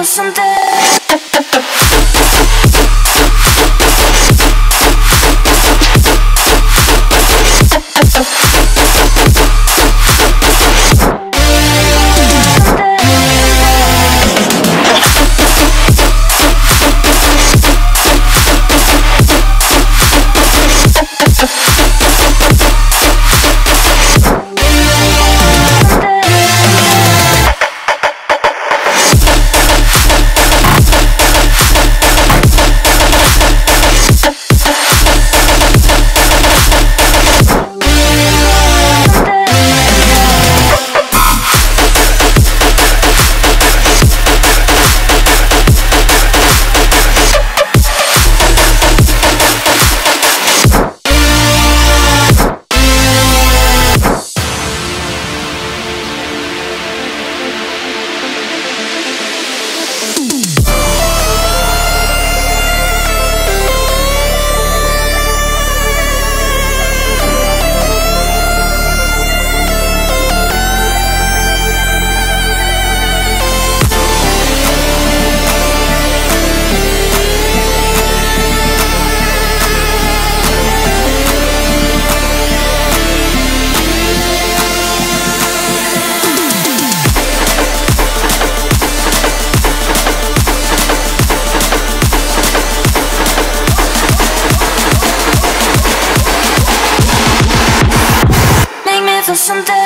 till someday. Some